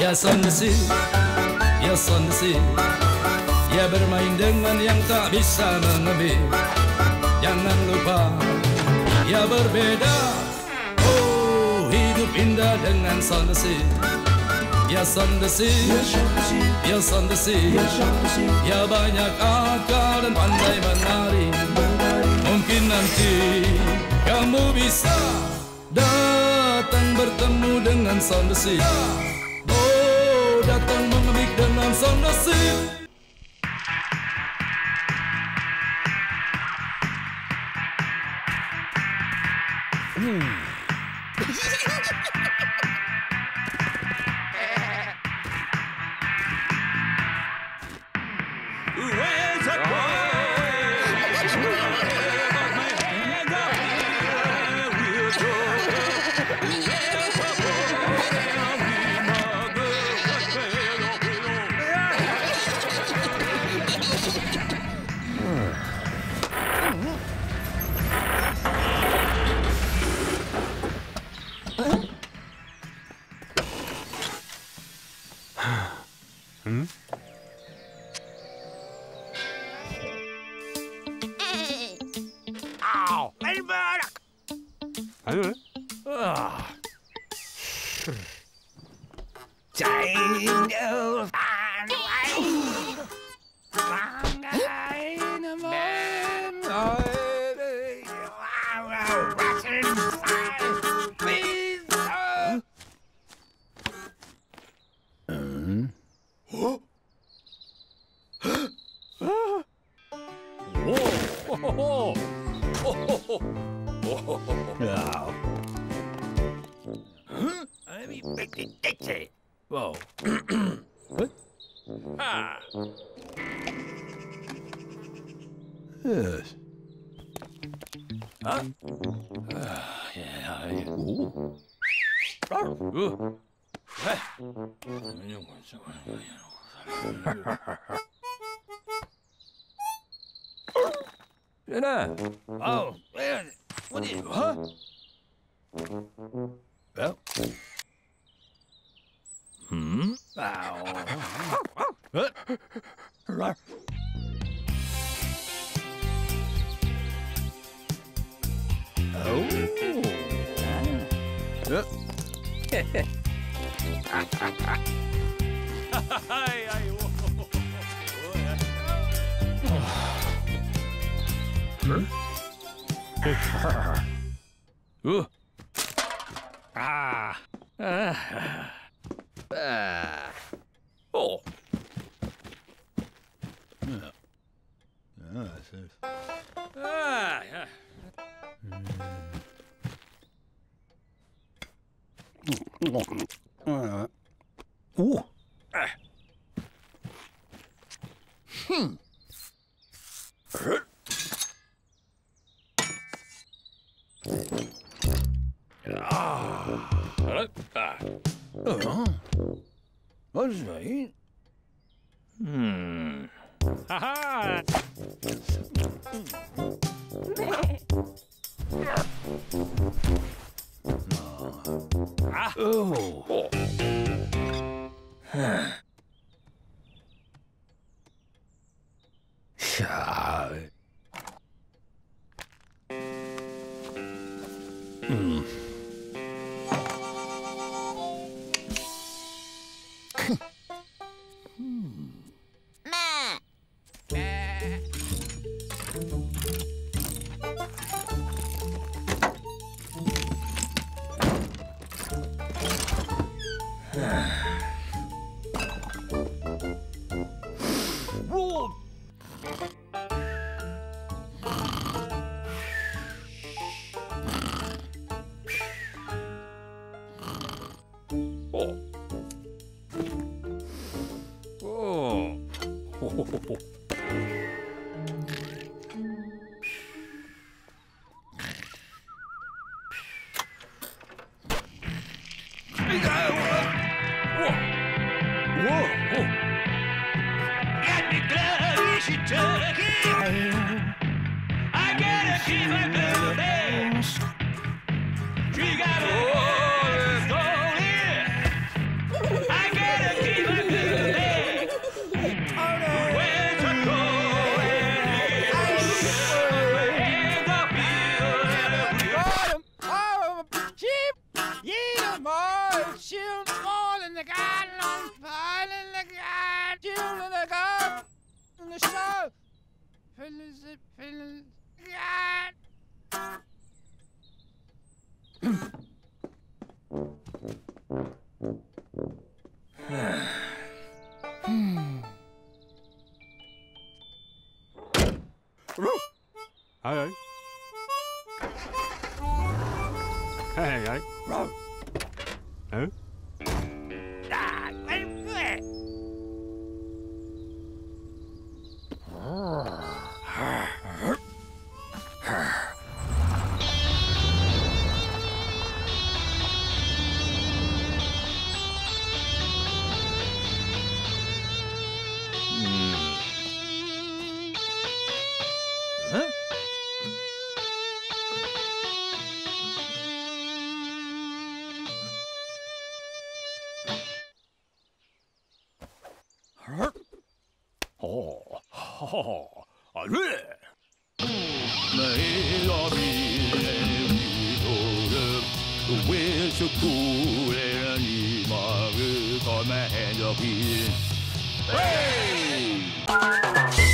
Ya Sondesip, ya Sondesip, ya bermain dengan yang tak bisa menebih. Jangan lupa, ya berbeda. Oh, hidup indah dengan Sondesip. Ya Sondesip, ya Sondesip, ya banyak akal dan pandai menari. Mungkin nanti kamu bisa datang bertemu dengan Sondesip. Oh, datang mengembik dengan Sondesip. Where's a boy? Aduh. No. Huh? I be making dicey. Whoa. What? Ah. Yes. Huh? Yeah. Ooh. Ooh. Jenna. Oh, man. What is it? Huh? Well. Hmm? Ow. What? Huh? Oh. Heh. Huh? Ooh. Ah. Ah. Ah. Oh. Ah. Ah. Ah. Ooh. Ah. Hmm. What is that? Hmm. Ha ha. Oh. Hmm. show! Hey, hey, hey. Huh? Hey!